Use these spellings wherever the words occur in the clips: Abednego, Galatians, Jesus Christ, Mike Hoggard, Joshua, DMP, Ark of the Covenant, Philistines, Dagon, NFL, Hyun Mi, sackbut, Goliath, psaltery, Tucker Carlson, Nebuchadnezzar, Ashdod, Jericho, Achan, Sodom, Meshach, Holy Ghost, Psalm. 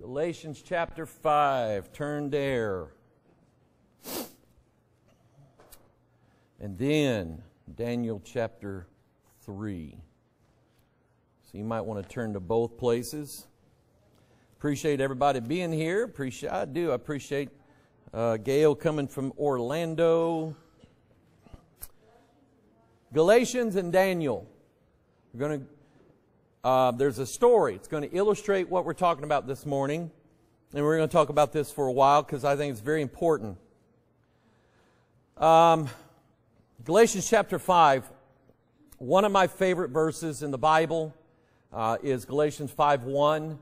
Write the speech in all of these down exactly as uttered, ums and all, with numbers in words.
Galatians chapter five, turn there. And then Daniel chapter three. So you might want to turn to both places. Appreciate everybody being here. Appreciate, I do. I appreciate uh, Gail coming from Orlando. Galatians and Daniel. We're going to. Uh, there's a story. It's going to illustrate what we're talking about this morning, and we're going to talk about this for a while because I think it's very important. Um, Galatians chapter five. One of my favorite verses in the Bible uh, is Galatians five one.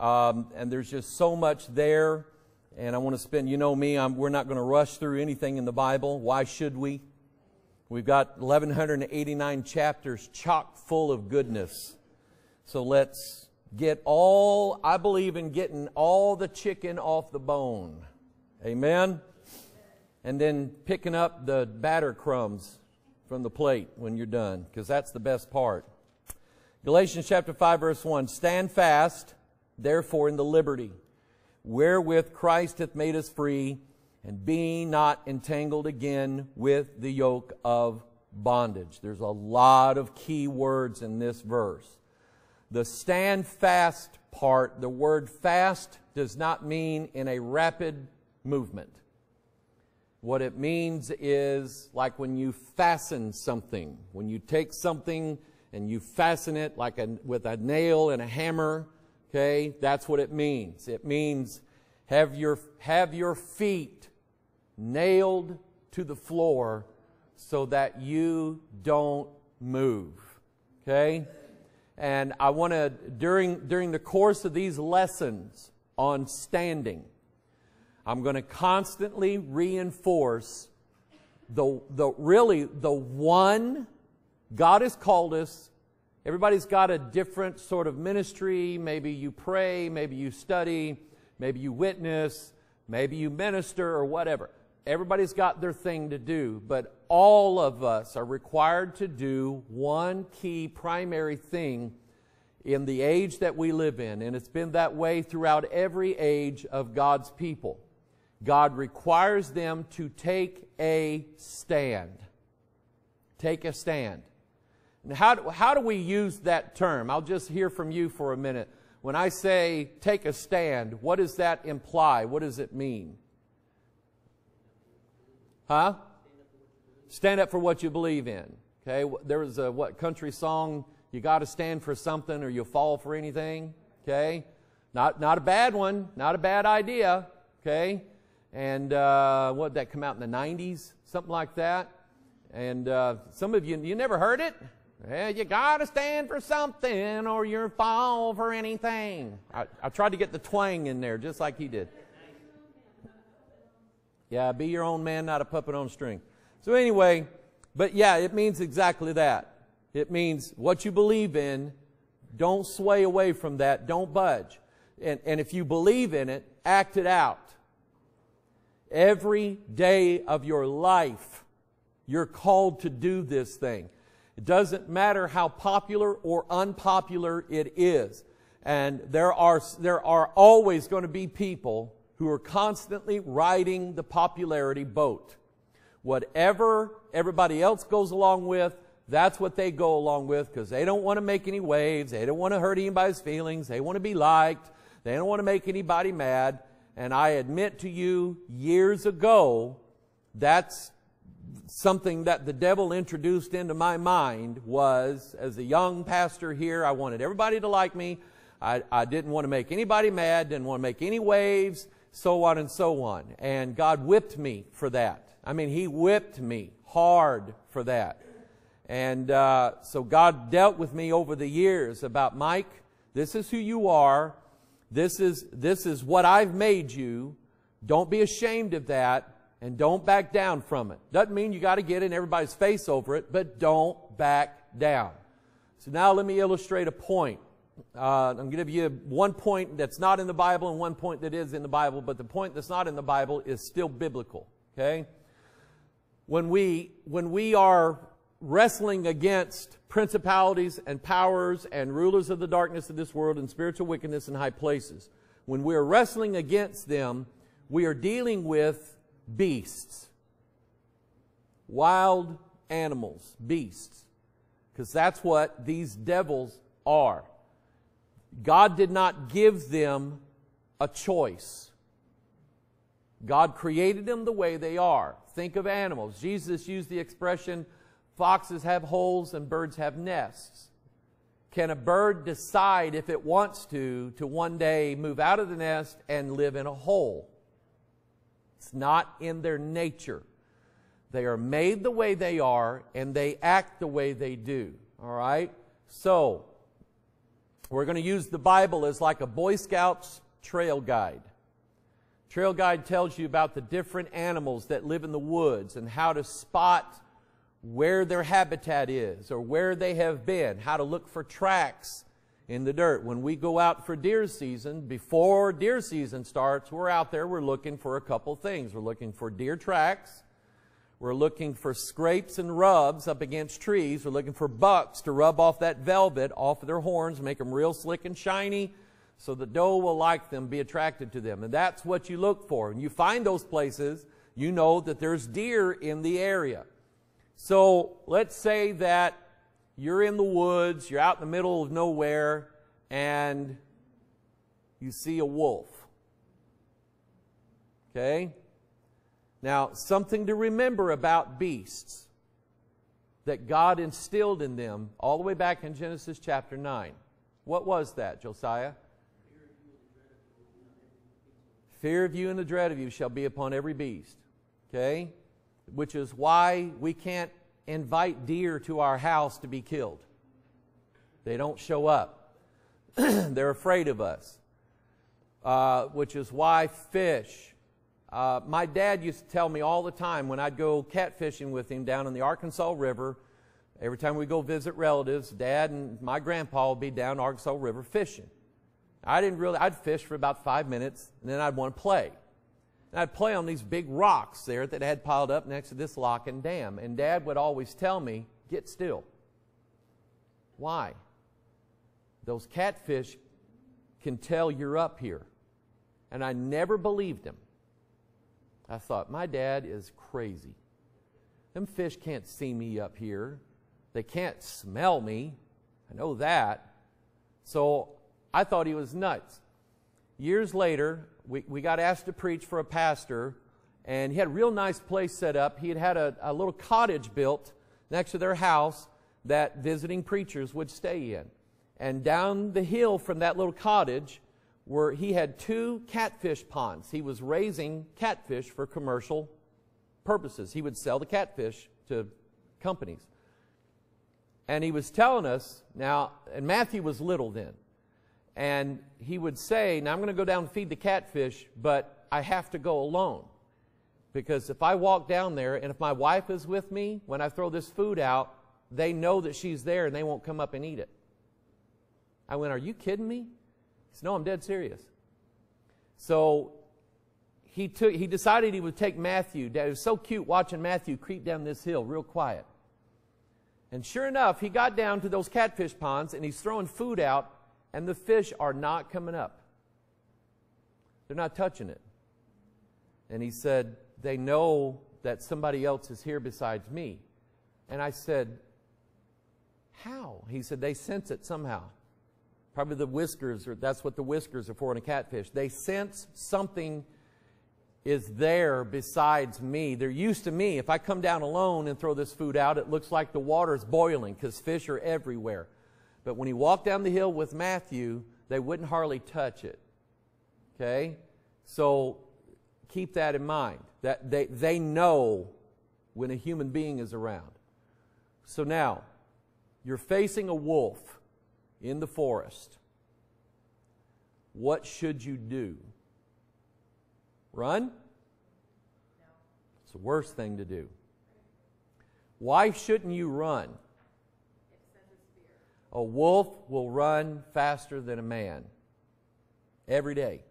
Um, and there's just so much there, and I want to spend, you know me, I'm, we're not going to rush through anything in the Bible. Why should we? We've got eleven eighty-nine chapters chock full of goodness. So let's get all, I believe in getting all the chicken off the bone. Amen? And then picking up the batter crumbs from the plate when you're done, because that's the best part. Galatians chapter five verse one, stand fast, therefore in the liberty wherewith Christ hath made us free, and be not entangled again with the yoke of bondage. There's a lot of key words in this verse. The stand fast part, the word fast does not mean in a rapid movement. What it means is like when you fasten something, when you take something and you fasten it like a, with a nail and a hammer. Okay, that's what it means. It means have your, have your feet nailed to the floor so that you don't move. Okay? And I want to, during, during the course of these lessons on standing, I'm going to constantly reinforce the, the really the one God has called us. Everybody's got a different sort of ministry. Maybe you pray, maybe you study, maybe you witness, maybe you minister or whatever. Everybody's got their thing to do, but all of us are required to do one key primary thing in the age that we live in, and it's been that way throughout every age of God's people. God requires them to take a stand. Take a stand. And how do, how do we use that term? I'll just hear from you for a minute. When I say take a stand, what does that imply? What does it mean? Huh? Stand up for what you believe in. Okay, there was a what country song, you got to stand for something or you'll fall for anything. Okay, not, not a bad one, not a bad idea. Okay, and uh, what did that come out in the nineties? Something like that. And uh, some of you, you never heard it? Yeah, you gotta stand for something or you'll fall for anything. I, I tried to get the twang in there just like he did. Yeah, be your own man, not a puppet on a string. So anyway, but yeah, it means exactly that. It means what you believe in, don't sway away from that, don't budge. And, and if you believe in it, act it out. Every day of your life, you're called to do this thing. It doesn't matter how popular or unpopular it is. And there are, there are always going to be people who are constantly riding the popularity boat. Whatever everybody else goes along with, that's what they go along with because they don't want to make any waves. They don't want to hurt anybody's feelings. They want to be liked. They don't want to make anybody mad. And I admit to you, years ago, that's something that the devil introduced into my mind was, as a young pastor here, I wanted everybody to like me. I, I didn't want to make anybody mad, didn't want to make any waves, so on and so on. And God whipped me for that. I mean, He whipped me hard for that. And uh, so God dealt with me over the years about, Mike, this is who you are. This is, this is what I've made you. Don't be ashamed of that. And don't back down from it. Doesn't mean you got to get in everybody's face over it, but don't back down. So now let me illustrate a point. Uh, I'm going to give you one point that's not in the Bible and one point that is in the Bible, but the point that's not in the Bible is still biblical. Okay? When we, when we are wrestling against principalities and powers and rulers of the darkness of this world and spiritual wickedness in high places, when we're wrestling against them, we are dealing with beasts. Wild animals, beasts. Because that's what these devils are. God did not give them a choice. God created them the way they are. Think of animals. Jesus used the expression, foxes have holes and birds have nests. Can a bird decide if it wants to, to one day move out of the nest and live in a hole? It's not in their nature. They are made the way they are and they act the way they do. All right? So, we're going to use the Bible as like a Boy Scout's trail guide. Trail guide tells you about the different animals that live in the woods and how to spot where their habitat is or where they have been, how to look for tracks in the dirt. When we go out for deer season, before deer season starts, we're out there, we're looking for a couple things. We're looking for deer tracks. We're looking for scrapes and rubs up against trees. We're looking for bucks to rub off that velvet off of their horns, make them real slick and shiny so the doe will like them, be attracted to them. And that's what you look for. And you find those places, you know that there's deer in the area. So let's say that you're in the woods, you're out in the middle of nowhere, and you see a wolf. Okay? Now, something to remember about beasts that God instilled in them all the way back in Genesis chapter nine. What was that, Josiah? Fear of you and the dread of you shall be upon every beast. Okay? Which is why we can't invite deer to our house to be killed. They don't show up. They're afraid of us. Uh, which is why fish... Uh, my dad used to tell me all the time when I'd go catfishing with him down in the Arkansas River, every time we go visit relatives, Dad and my grandpa would be down Arkansas River fishing. I didn't really, I'd fish for about five minutes and then I'd want to play. And I'd play on these big rocks there that had piled up next to this lock and dam. And Dad would always tell me, get still. Why? Those catfish can tell you're up here. And I never believed him. I thought, my dad is crazy. Them fish can't see me up here. They can't smell me. I know that. So I thought he was nuts. Years later, we, we got asked to preach for a pastor, and he had a real nice place set up. He had had a, a little cottage built next to their house that visiting preachers would stay in. And down the hill from that little cottage, where he had two catfish ponds. He was raising catfish for commercial purposes. He would sell the catfish to companies. And he was telling us, now, and Matthew was little then, and he would say, now I'm going to go down and feed the catfish, but I have to go alone. Because if I walk down there, and if my wife is with me, when I throw this food out, they know that she's there and they won't come up and eat it. I went, are you kidding me? He said, no, I'm dead serious. So he took. He decided he would take Matthew. It was so cute watching Matthew creep down this hill real quiet. And sure enough, he got down to those catfish ponds, and he's throwing food out, and the fish are not coming up. They're not touching it. And he said, they know that somebody else is here besides me. And I said, how? He said, they sense it somehow. Probably the whiskers, or that's what the whiskers are for in a catfish. They sense something is there besides me. They're used to me. If I come down alone and throw this food out, it looks like the water is boiling because fish are everywhere. But when he walked down the hill with Matthew, they wouldn't hardly touch it. Okay? So keep that in mind. That they, they know when a human being is around. So now, you're facing a wolf in the forest. What should you do? Run? No. It's the worst thing to do. Why shouldn't you run? A wolf will run faster than a man. Every day.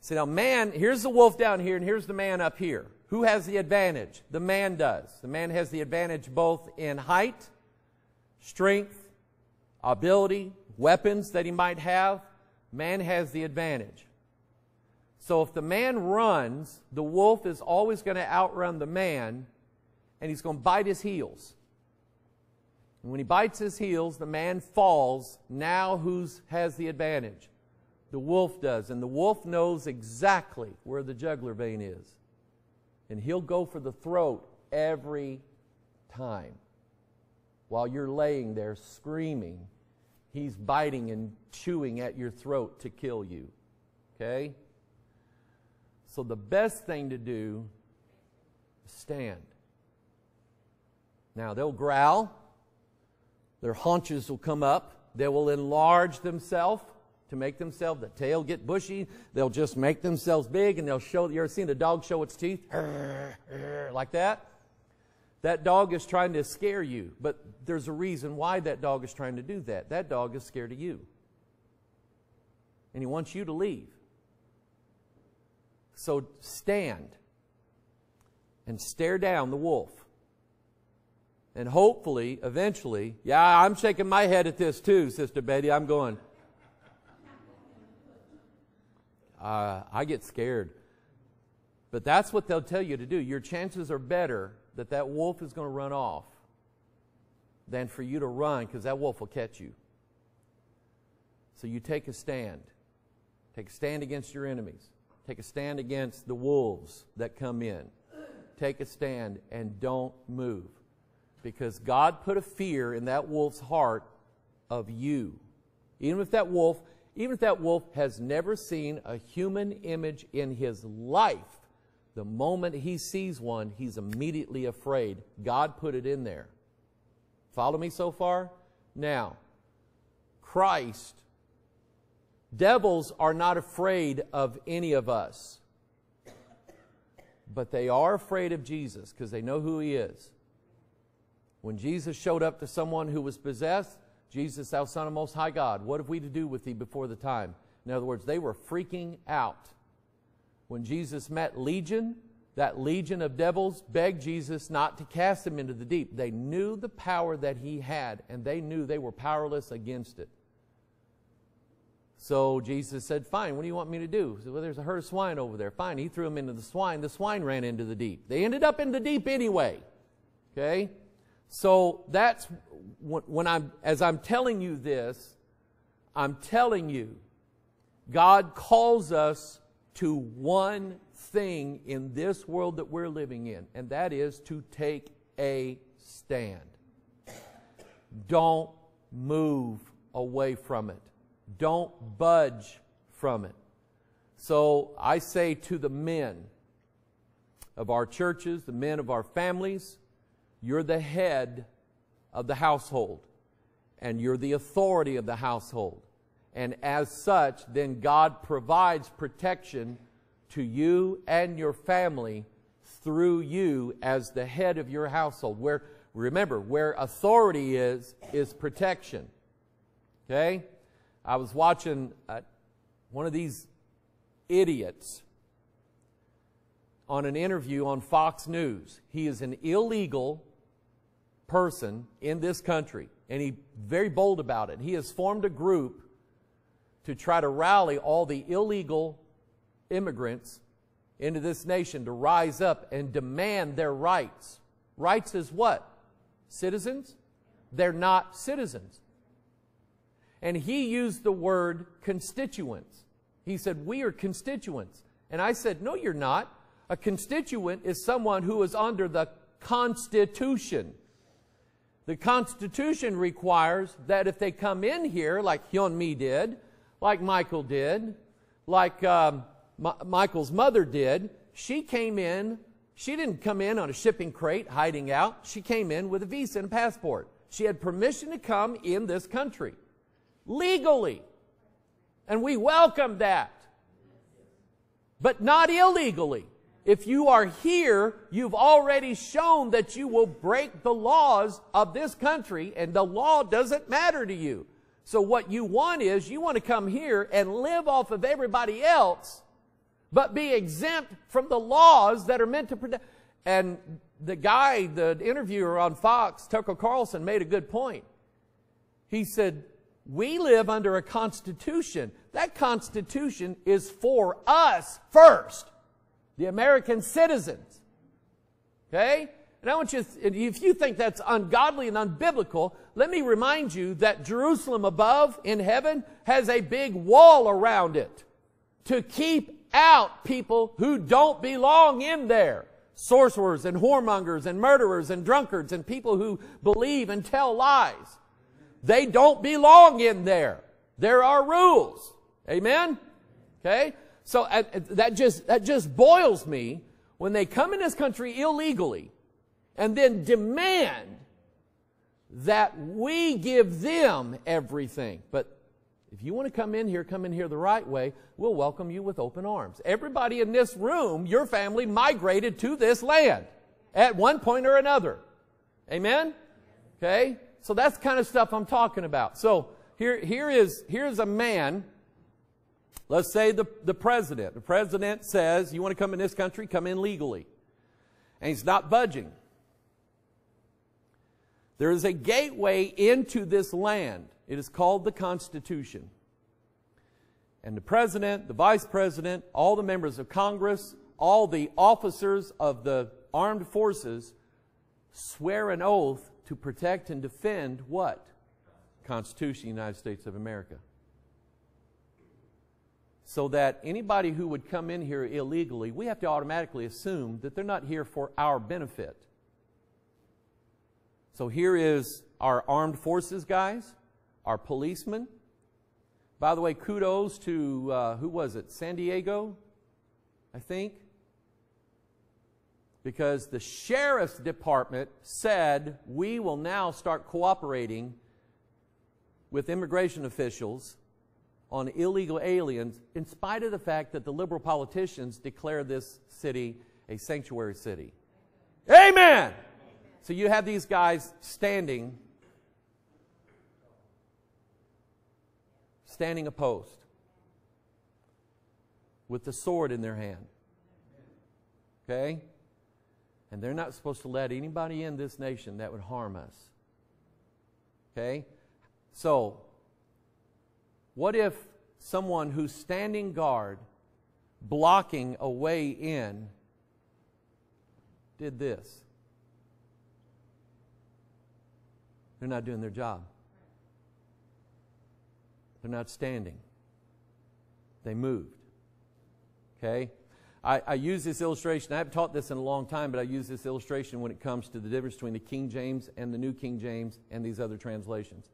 See, now man, here's the wolf down here and here's the man up here. Who has the advantage? The man does. The man has the advantage both in height, strength, ability, weapons that he might have, Man has the advantage. So if the man runs, the wolf is always going to outrun the man, and he's going to bite his heels. And when he bites his heels, the man falls. Now who has the advantage? The wolf does. And the wolf knows exactly where the jugular vein is. And he'll go for the throat every time. While you're laying there screaming, he's biting and chewing at your throat to kill you. Okay? So the best thing to do is stand. Now they'll growl. Their haunches will come up. They will enlarge themselves to make themselves. The tail get bushy. They'll just make themselves big, and they'll show. You ever seen a dog show its teeth? Like that? That dog is trying to scare you, but there's a reason why that dog is trying to do that. That dog is scared of you. And he wants you to leave. So stand and stare down the wolf. And hopefully, eventually, yeah, I'm shaking my head at this too, Sister Betty. I'm going, uh, I get scared. But that's what they'll tell you to do. Your chances are better that that wolf is going to run off than for you to run, because that wolf will catch you. So you take a stand. Take a stand against your enemies. Take a stand against the wolves that come in. Take a stand and don't move, because God put a fear in that wolf's heart of you. Even if that wolf, even if that wolf has never seen a human image in his life, the moment he sees one, he's immediately afraid. God put it in there. Follow me so far? Now, Christ, devils are not afraid of any of us. But they are afraid of Jesus because they know who he is. When Jesus showed up to someone who was possessed, Jesus, thou Son of Most High God, what have we to do with thee before the time? In other words, they were freaking out. When Jesus met Legion, that legion of devils begged Jesus not to cast them into the deep. They knew the power that he had, and they knew they were powerless against it. So Jesus said, fine, what do you want me to do? He said, well, there's a herd of swine over there. Fine, he threw them into the swine. The swine ran into the deep. They ended up in the deep anyway. Okay? So that's when I'm, as I'm telling you this, I'm telling you, God calls us to one thing in this world that we're living in, and that is to take a stand. Don't move away from it. Don't budge from it. So I say to the men of our churches, the men of our families, you're the head of the household, and you're the authority of the household. And as such, then God provides protection to you and your family through you as the head of your household. Where, remember, where authority is, is protection. Okay? I was watching uh, one of these idiots on an interview on Fox News. He is an illegal person in this country, and he's very bold about it. He has formed a group to try to rally all the illegal immigrants into this nation to rise up and demand their rights. Rights as what? Citizens? They're not citizens. And he used the word constituents. He said, we are constituents. And I said, no, you're not. A constituent is someone who is under the Constitution. The Constitution requires that if they come in here, like Hyun Mi did, like Michael did, like um, M Michael's mother did. She came in. She didn't come in on a shipping crate hiding out. She came in with a visa and a passport. She had permission to come in this country legally. And we welcome that. But not illegally. If you are here, you've already shown that you will break the laws of this country, and the law doesn't matter to you. So what you want is, you want to come here and live off of everybody else, but be exempt from the laws that are meant to protect. And the guy, the interviewer on Fox, Tucker Carlson, made a good point. He said, we live under a constitution. That constitution is for us first, the American citizens. Okay? And I want you, if you think that's ungodly and unbiblical, let me remind you that Jerusalem above in heaven has a big wall around it to keep out people who don't belong in there. Sorcerers and whoremongers and murderers and drunkards and people who believe and tell lies. They don't belong in there. There are rules. Amen? Okay? So uh, that just, that just boils me when they come in this country illegally and then demand that we give them everything. But if you want to come in here, come in here the right way. We'll welcome you with open arms. Everybody in this room, your family migrated to this land at one point or another. Amen? Okay? So that's the kind of stuff I'm talking about. So here, here is, here's a man. Let's say the, the president. The president says, you want to come in this country? Come in legally. And he's not budging. There is a gateway into this land. It is called the Constitution. And the president, the vice president, all the members of Congress, all the officers of the armed forces swear an oath to protect and defend what? Constitution of the United States of America. So that anybody who would come in here illegally, we have to automatically assume that they're not here for our benefit. So here is our armed forces guys, our policemen. By the way, kudos to, uh, who was it? San Diego, I think. Because the sheriff's department said, we will now start cooperating with immigration officials on illegal aliens, in spite of the fact that the liberal politicians declare this city a sanctuary city. Amen! Amen. So you have these guys standing standing opposed with the sword in their hand. Okay? And they're not supposed to let anybody in this nation that would harm us. Okay? So, what if someone who's standing guard, blocking a way in, did this? They're not doing their job. They're not standing. They moved. Okay? I, I use this illustration. I haven't taught this in a long time, but I use this illustration when it comes to the difference between the King James and the New King James and these other translations.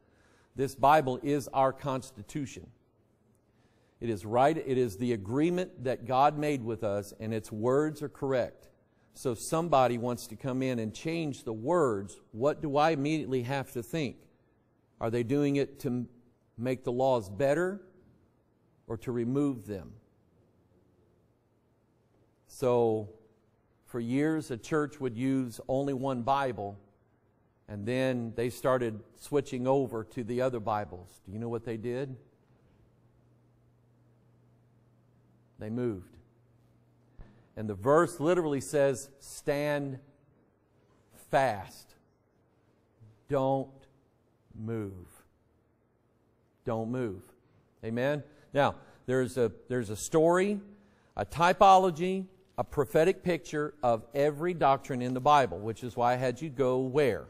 This Bible is our Constitution. It is right. It is the agreement that God made with us, and its words are correct. So if somebody wants to come in and change the words, what do I immediately have to think? Are they doing it to make the laws better or to remove them? So for years a church would use only one Bible, and then they started switching over to the other Bibles. Do you know what they did? They moved. And the verse literally says, stand fast. Don't move. Don't move. Amen? Now, there's a, there's a story, a typology, a prophetic picture of every doctrine in the Bible, which is why I had you go where?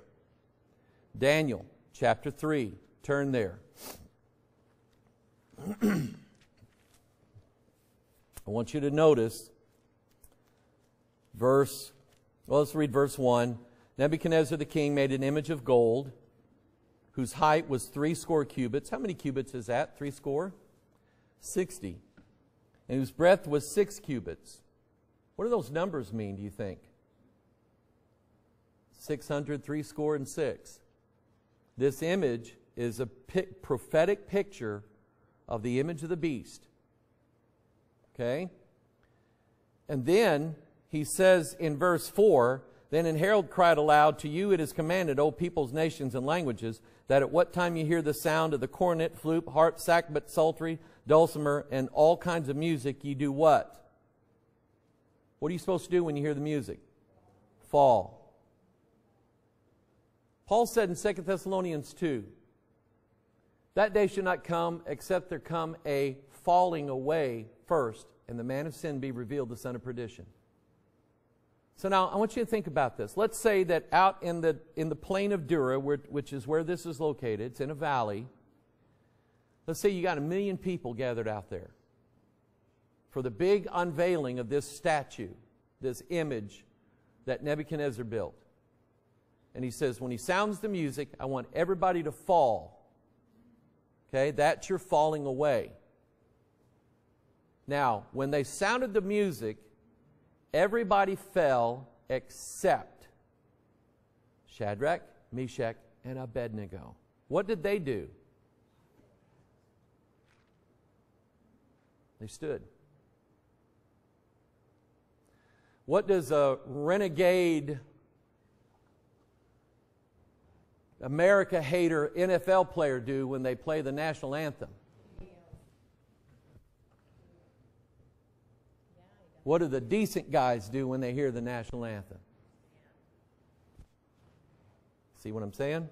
Daniel chapter three. Turn there. I want you to notice verse, well, let's read verse one. Nebuchadnezzar the king made an image of gold, whose height was three score cubits. How many cubits is that? Three score? Sixty. And whose breadth was six cubits. What do those numbers mean, do you think? Six hundred, three score, and six. This image is a pic- prophetic picture of the image of the beast. Okay? And then he says in verse four, then an herald cried aloud, to you it is commanded, O peoples, nations, and languages, that at what time you hear the sound of the cornet, flute, harp, sackbut, psaltery, dulcimer, and all kinds of music, you do what? What are you supposed to do when you hear the music? Fall. Paul said in Second Thessalonians two, That day should not come except there come a falling away first, and the man of sin be revealed, the son of perdition. So now I want you to think about this. Let's say that out in the, in the plain of Dura, where, which is where this is located, it's in a valley. Let's say you got a million people gathered out there for the big unveiling of this statue, this image that Nebuchadnezzar built. And he says, when he sounds the music, I want everybody to fall. Okay, that's your falling away. Now, when they sounded the music, everybody fell except Shadrach, Meshach, and Abednego. What did they do? They stood. What does a renegade America hater N F L player do when they play the national anthem? What do the decent guys do when they hear the national anthem? See what I'm saying?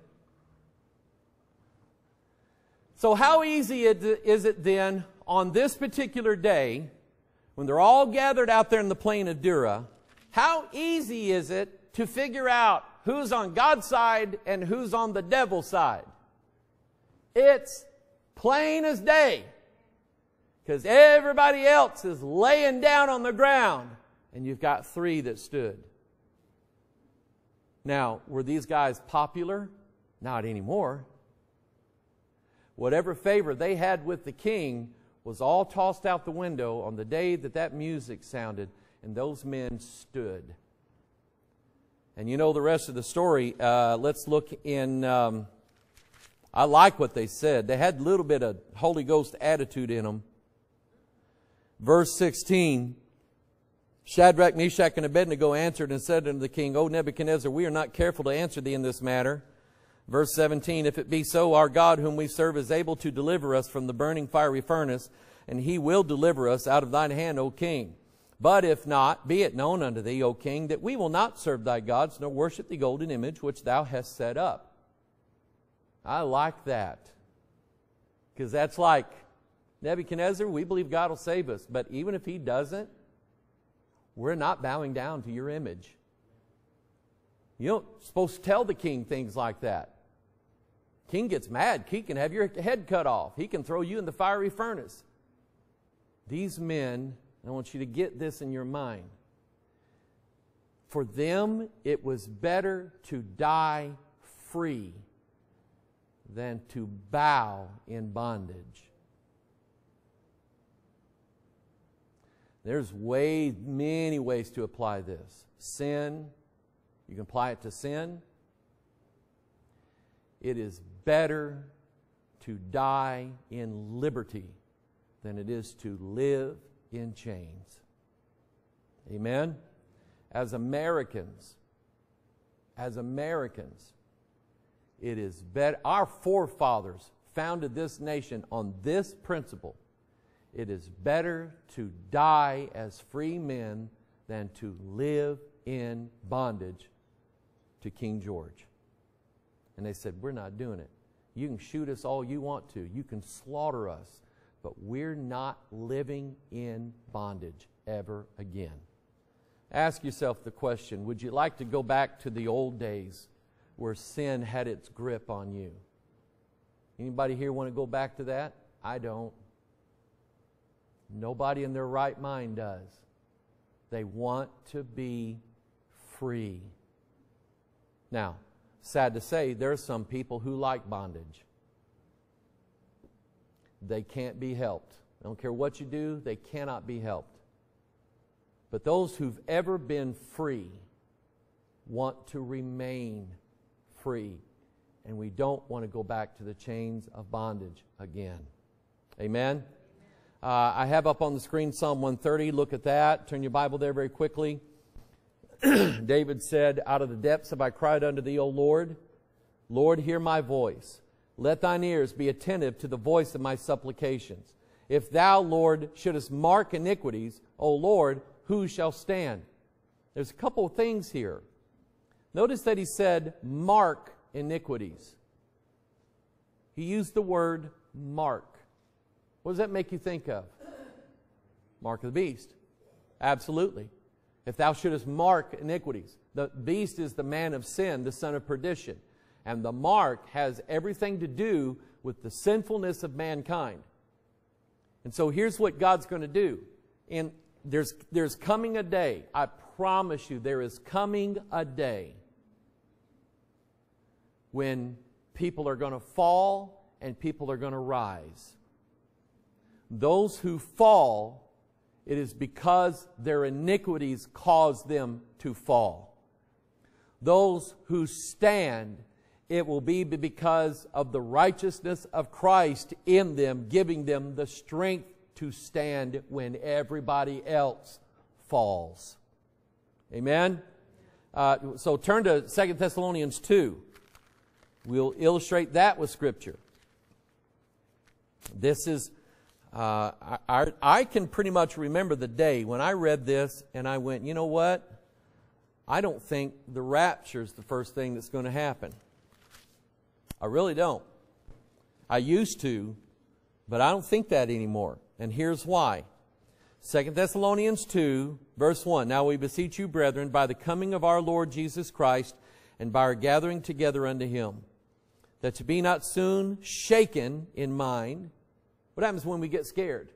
So how easy is it then on this particular day, when they're all gathered out there in the plain of Dura, how easy is it to figure out who's on God's side and who's on the devil's side? It's plain as day, because everybody else is laying down on the ground, and you've got three that stood. Now, were these guys popular? Not anymore. Whatever favor they had with the king was all tossed out the window on the day that that music sounded, and those men stood. And you know the rest of the story. Uh, let's look in, um, I like what they said. They had a little bit of Holy Ghost attitude in them. Verse sixteen, Shadrach, Meshach, and Abednego answered and said unto the king, O Nebuchadnezzar, we are not careful to answer thee in this matter. Verse seventeen, if it be so, our God whom we serve is able to deliver us from the burning fiery furnace, and he will deliver us out of thine hand, O king. But if not, be it known unto thee, O king, that we will not serve thy gods, nor worship the golden image which thou hast set up. I like that. Because that's like, Nebuchadnezzar, we believe God will save us. But even if he doesn't, we're not bowing down to your image. You're not supposed to tell the king things like that. King gets mad. He can have your head cut off. He can throw you in the fiery furnace. These men... I want you to get this in your mind. For them, it was better to die free than to bow in bondage. There's way, many ways to apply this. Sin, you can apply it to sin. It is better to die in liberty than it is to live in chains. Amen? As Americans, as Americans, it is better. Our forefathers founded this nation on this principle. It is better to die as free men than to live in bondage to King George. And they said, we're not doing it. You can shoot us all you want to. You can slaughter us. But we're not living in bondage ever again. Ask yourself the question, would you like to go back to the old days where sin had its grip on you? Anybody here want to go back to that? I don't. Nobody in their right mind does. They want to be free. Now, sad to say, there are some people who like bondage. They can't be helped. I don't care what you do, they cannot be helped. But those who've ever been free want to remain free. And we don't want to go back to the chains of bondage again. Amen? Uh, I have up on the screen Psalm one thirty. Look at that. Turn your Bible there very quickly. David said, out of the depths have I cried unto thee, O Lord. Lord, hear my voice. Let thine ears be attentive to the voice of my supplications. If thou, Lord, shouldest mark iniquities, O Lord, who shall stand? There's a couple of things here. Notice that he said, mark iniquities. He used the word mark. What does that make you think of? Mark of the beast. Absolutely. If thou shouldest mark iniquities. The beast is the man of sin, the son of perdition. And the mark has everything to do with the sinfulness of mankind. And so here's what God's going to do. And there's, there's coming a day. I promise you, there is coming a day when people are going to fall and people are going to rise. Those who fall, it is because their iniquities cause them to fall. Those who stand, it will be because of the righteousness of Christ in them, giving them the strength to stand when everybody else falls. Amen? Uh, so turn to Second Thessalonians two. We'll illustrate that with Scripture. This is, uh, I, I can pretty much remember the day when I read this and I went, you know what? I don't think the rapture is the first thing that's going to happen. I really don't. I used to, but I don't think that anymore. And here's why. Second Thessalonians two, verse one. Now we beseech you, brethren, by the coming of our Lord Jesus Christ, and by our gathering together unto Him, that you be not soon shaken in mind. What happens when we get scared?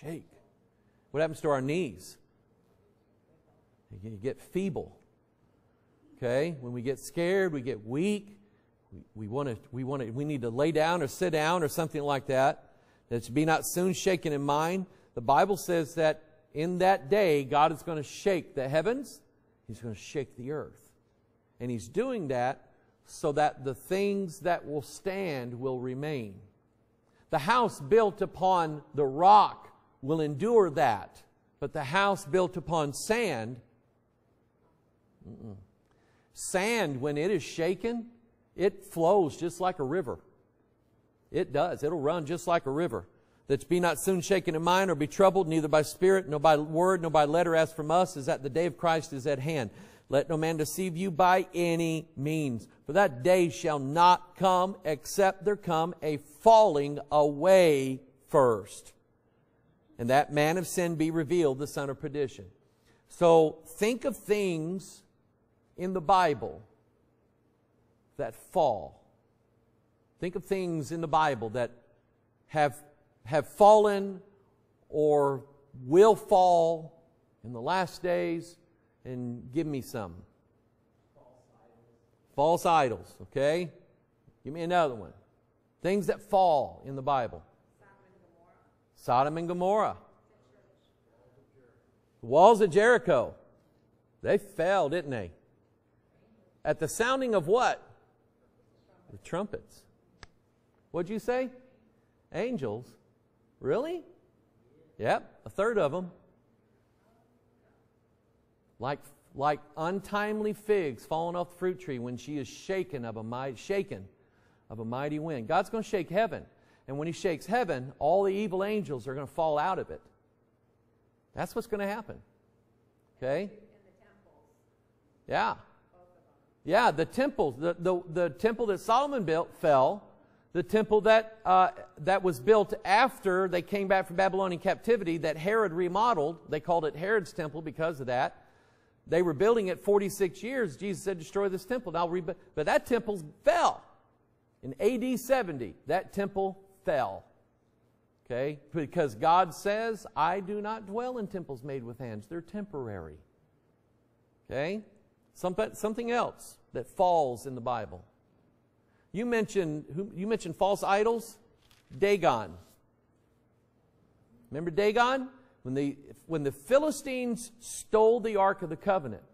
Shake. What happens to our knees? You get feeble. Okay? When we get scared, we get weak. We want to, we want to, we need to lay down or sit down or something like that. That you be not soon shaken in mind. The Bible says that in that day, God is going to shake the heavens. He's going to shake the earth. And He's doing that so that the things that will stand will remain. The house built upon the rock will endure that. But the house built upon sand, mm-mm. Sand, when it is shaken, it flows just like a river. It does. It'll run just like a river. That be not soon shaken in mind, or be troubled, neither by spirit, nor by word, nor by letter, as from us, as that the day of Christ is at hand. Let no man deceive you by any means. For that day shall not come, except there come a falling away first. And that man of sin be revealed, the son of perdition. So think of things in the Bible that fall. Think of things in the Bible that have, have fallen or will fall in the last days, and give me some. False idols. False idols, okay? Give me another one. Things that fall in the Bible. Sodom and Gomorrah. The walls of Jericho. They fell, didn't they? At the sounding of what? The trumpets. What'd you say? Angels. Really? Yep, a third of them. Like, like untimely figs falling off the fruit tree when she is shaken of a mighty, shaken of a mighty wind. God's going to shake heaven. And when He shakes heaven, all the evil angels are going to fall out of it. That's what's going to happen. Okay? In the temples. Yeah. Yeah, the temples. The, the, the temple that Solomon built fell. The temple that, uh, that was built after they came back from Babylonian captivity that Herod remodeled. They called it Herod's temple because of that. They were building it forty-six years. Jesus said, destroy this temple. And I'll rebuild. But that temple fell. In A D seventy, that temple fell. Okay? Because God says, I do not dwell in temples made with hands. They're temporary. Okay? Something else that falls in the Bible. You mentioned, you mentioned false idols. Dagon. Remember Dagon? When the, when the Philistines stole the Ark of the Covenant,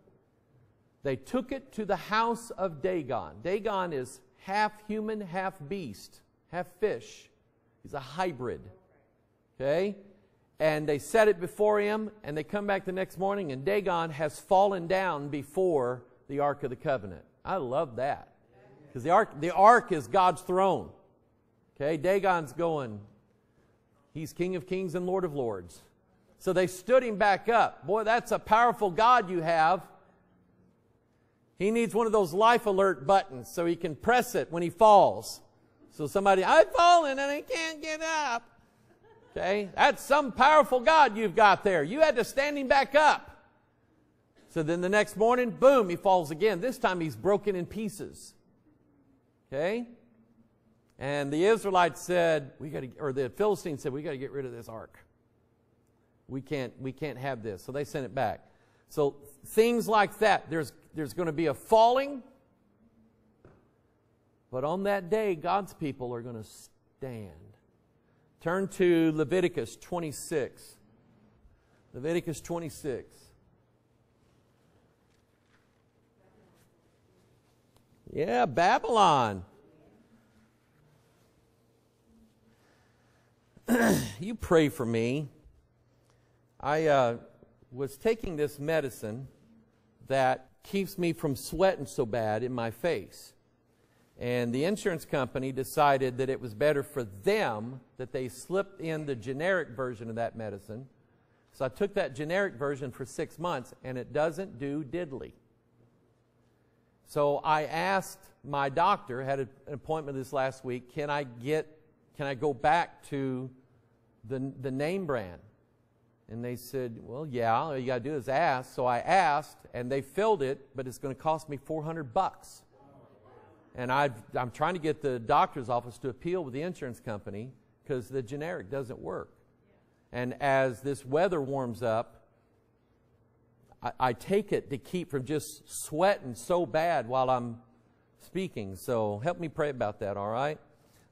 they took it to the house of Dagon. Dagon is half human, half beast, half fish. He's a hybrid. Okay? And they set it before him, and they come back the next morning, and Dagon has fallen down before the Ark of the Covenant. I love that. Because the Ark, the Ark is God's throne. Okay? Dagon's going, he's King of Kings and Lord of Lords. So they stood him back up. Boy, that's a powerful God you have. He needs one of those life alert buttons so he can press it when he falls. So somebody, I've fallen and I can't get up. Okay, that's some powerful God you've got there. You had to stand him back up. So then the next morning, boom, he falls again. This time he's broken in pieces. Okay? And the Israelites said, we gotta, or the Philistines said, we got to get rid of this ark. We can't, we can't have this. So they sent it back. So things like that. There's, there's going to be a falling. But on that day, God's people are going to stand. Turn to Leviticus twenty-six. Leviticus twenty-six. Yeah, Babylon. You pray for me. I uh, was taking this medicine that keeps me from sweating so bad in my face. And the insurance company decided that it was better for them that they slipped in the generic version of that medicine. So I took that generic version for six months, and it doesn't do diddly. So I asked my doctor, had an appointment this last week, can I get, can I go back to the, the name brand? And they said, well, yeah, all you got to do is ask. So I asked, and they filled it, but it's going to cost me four hundred bucks. And I've, I'm trying to get the doctor's office to appeal with the insurance company because the generic doesn't work. And as this weather warms up, I take it to keep from just sweating so bad while I'm speaking. So help me pray about that, all right?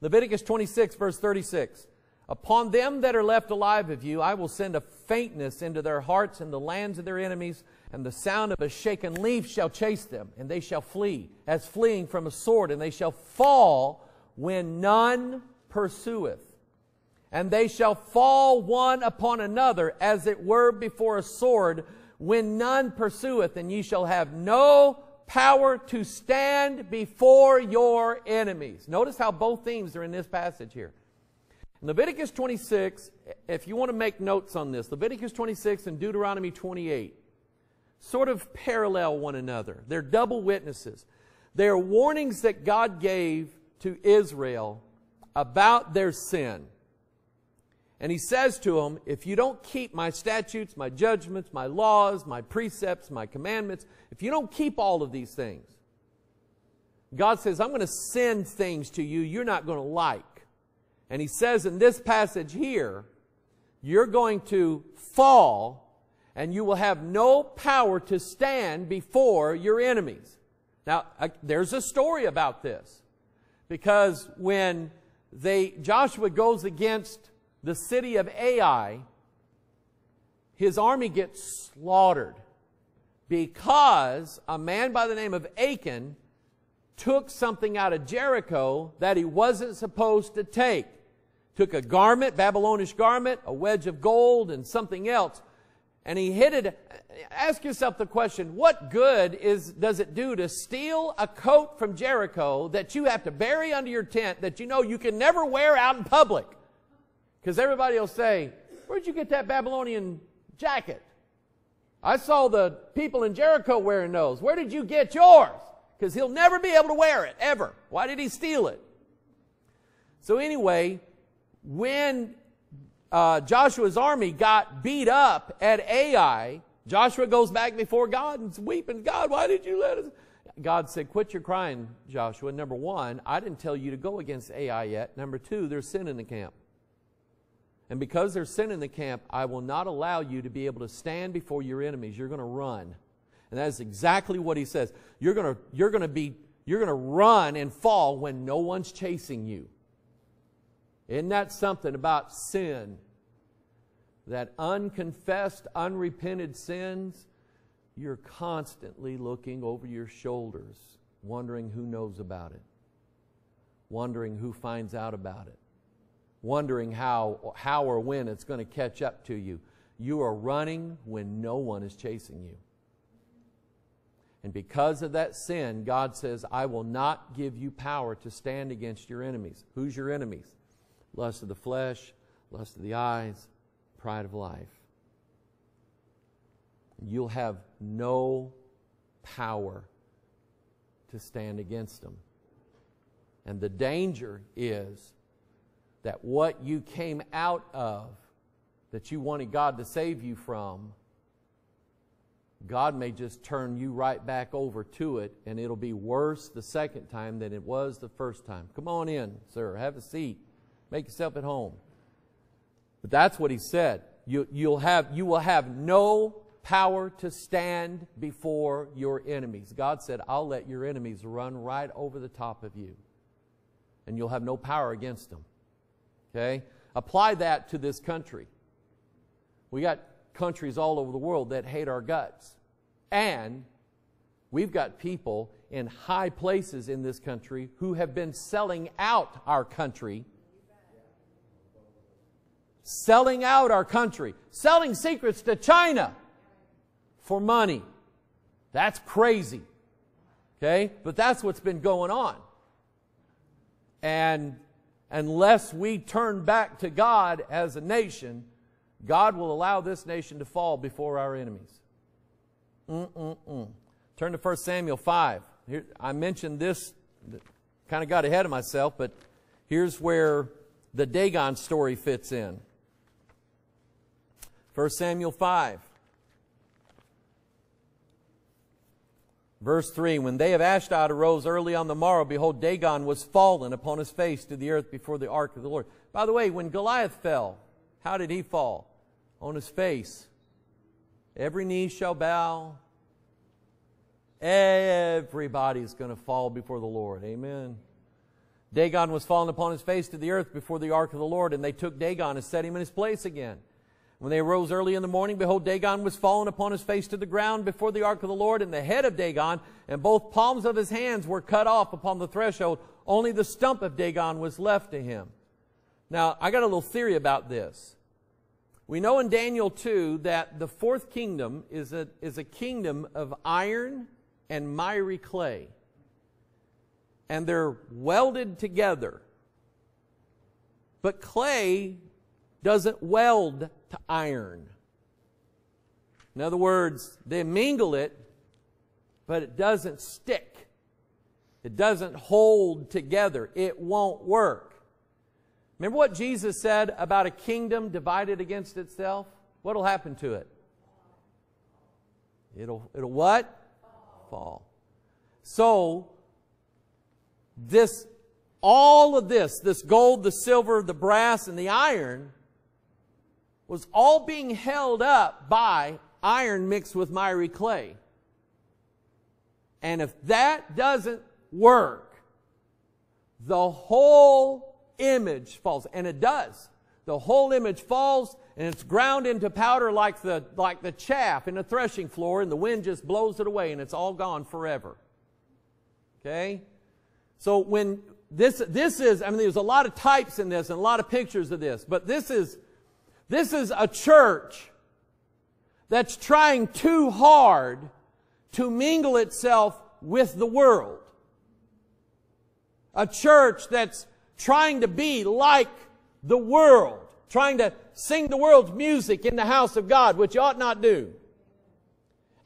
Leviticus twenty-six, verse thirty-six. Upon them that are left alive of you, I will send a faintness into their hearts and the lands of their enemies, and the sound of a shaken leaf shall chase them, and they shall flee, as fleeing from a sword, and they shall fall when none pursueth. And they shall fall one upon another, as it were before a sword, when none pursueth, and ye shall have no power to stand before your enemies. Notice how both themes are in this passage here. In Leviticus twenty-six, if you want to make notes on this, Leviticus twenty-six and Deuteronomy twenty-eight sort of parallel one another. They're double witnesses. They're warnings that God gave to Israel about their sin. And he says to them, if you don't keep my statutes, my judgments, my laws, my precepts, my commandments, if you don't keep all of these things, God says, I'm going to send things to you you're not going to like. And he says in this passage here, you're going to fall and you will have no power to stand before your enemies. Now, there's a story about this. Because when they, Joshua goes against the city of Ai, his army gets slaughtered because a man by the name of Achan took something out of Jericho that he wasn't supposed to take. Took a garment, Babylonish garment, a wedge of gold and something else, and he hid it. Ask yourself the question, what good is, does it do to steal a coat from Jericho that you have to bury under your tent that you know you can never wear out in public? Because everybody will say, where'd you get that Babylonian jacket? I saw the people in Jericho wearing those. Where did you get yours? Because he'll never be able to wear it, ever. Why did he steal it? So anyway, when uh, Joshua's army got beat up at Ai, Joshua goes back before God and is weeping. God, why did you let us? God said, quit your crying, Joshua. Number one, I didn't tell you to go against Ai yet. Number two, there's sin in the camp. And because there's sin in the camp, I will not allow you to be able to stand before your enemies. You're going to run. And that is exactly what he says. You're going to, you're going to be, you're going to run and fall when no one's chasing you. Isn't that something about sin? That unconfessed, unrepented sins, you're constantly looking over your shoulders, wondering who knows about it, wondering who finds out about it. Wondering how, how or when it's going to catch up to you. You are running when no one is chasing you. And because of that sin, God says, I will not give you power to stand against your enemies. Who's your enemies? Lust of the flesh, lust of the eyes, pride of life. You'll have no power to stand against them. And the danger is that what you came out of, that you wanted God to save you from, God may just turn you right back over to it, and it'll be worse the second time than it was the first time. Come on in, sir. Have a seat. Make yourself at home. But that's what he said. You, you'll have, you will have no power to stand before your enemies. God said, I'll let your enemies run right over the top of you, and you'll have no power against them. Okay? Apply that to this country. We got countries all over the world that hate our guts. And we've got people in high places in this country who have been selling out our country. Selling out our country. Selling secrets to China for money. That's crazy. Okay? But that's what's been going on. And unless we turn back to God as a nation, God will allow this nation to fall before our enemies. Mm-mm-mm. Turn to First Samuel five. Here, I mentioned this, kind of got ahead of myself, but here's where the Dagon story fits in. First Samuel five. Verse three, when they of Ashdod arose early on the morrow, behold, Dagon was fallen upon his face to the earth before the ark of the Lord. By the way, when Goliath fell, how did he fall? On his face. Every knee shall bow. Everybody's going to fall before the Lord. Amen. Dagon was fallen upon his face to the earth before the ark of the Lord, and they took Dagon and set him in his place again. When they arose early in the morning, behold, Dagon was fallen upon his face to the ground before the ark of the Lord, and the head of Dagon and both palms of his hands were cut off upon the threshold. Only the stump of Dagon was left to him. Now, I got a little theory about this. We know in Daniel two that the fourth kingdom is a, is a kingdom of iron and miry clay. And they're welded together. But clay doesn't weld to iron. In other words, they mingle it, but it doesn't stick. It doesn't hold together. It won't work. Remember what Jesus said about a kingdom divided against itself? What'll happen to it? It'll, it'll what? Fall. So, this, all of this, this gold, the silver, the brass, and the iron, was all being held up by iron mixed with miry clay. And if that doesn't work, the whole image falls. And it does. The whole image falls, and it's ground into powder like the, like the chaff in a threshing floor, and the wind just blows it away, and it's all gone forever. Okay? So when this, this is, I mean, there's a lot of types in this and a lot of pictures of this, but this is, this is a church that's trying too hard to mingle itself with the world. A church that's trying to be like the world, trying to sing the world's music in the house of God, which you ought not do,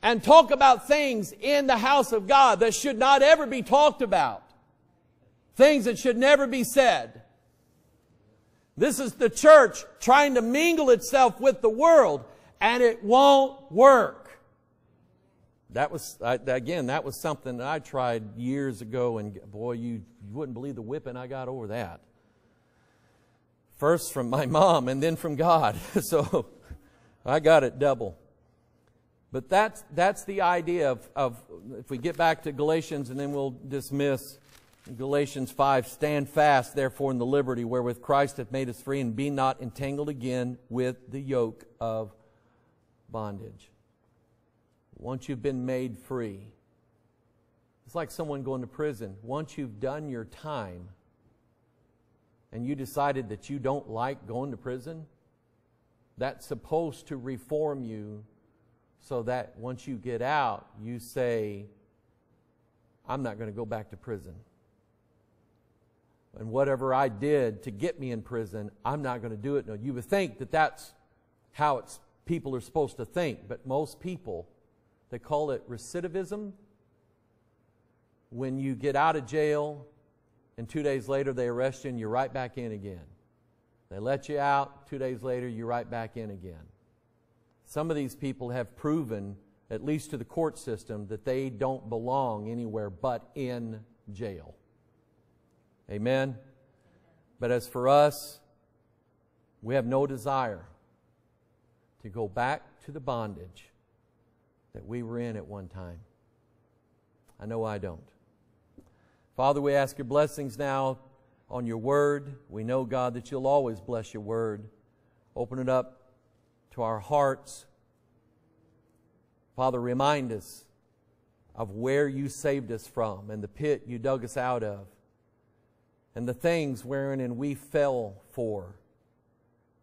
and talk about things in the house of God that should not ever be talked about, things that should never be said. This is the church trying to mingle itself with the world, and it won't work. That was, again, that was something that I tried years ago, and boy, you, you wouldn't believe the whipping I got over that. First from my mom and then from God. So I got it double. But that's, that's the idea of, of, if we get back to Galatians, and then we'll dismiss Galatians five, stand fast, therefore, in the liberty wherewith Christ hath made us free, and be not entangled again with the yoke of bondage. Once you've been made free, it's like someone going to prison. Once you've done your time and you decided that you don't like going to prison, that's supposed to reform you so that once you get out, you say, I'm not going to go back to prison. And whatever I did to get me in prison, I'm not going to do it. No, you would think that that's how it's, people are supposed to think. But most people, they call it recidivism. When you get out of jail, and two days later they arrest you and you're right back in again. They let you out, two days later you're right back in again. Some of these people have proven, at least to the court system, that they don't belong anywhere but in jail. Amen? But as for us, we have no desire to go back to the bondage that we were in at one time. I know I don't. Father, we ask your blessings now on your word. We know, God, that you'll always bless your word. Open it up to our hearts. Father, remind us of where you saved us from and the pit you dug us out of and the things wherein and we fell for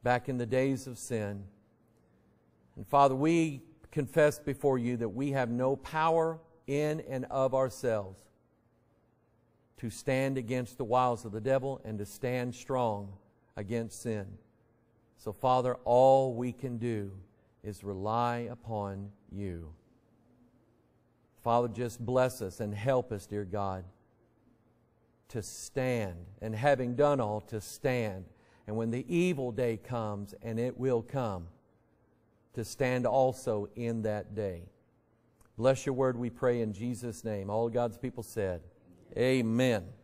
back in the days of sin. And Father, we confess before you that we have no power in and of ourselves to stand against the wiles of the devil and to stand strong against sin. So Father, all we can do is rely upon you. Father, just bless us and help us, dear God, to stand. And having done all, to stand. And when the evil day comes, and it will come, to stand also in that day. Bless your word, we pray in Jesus' name. All God's people said, amen. Amen.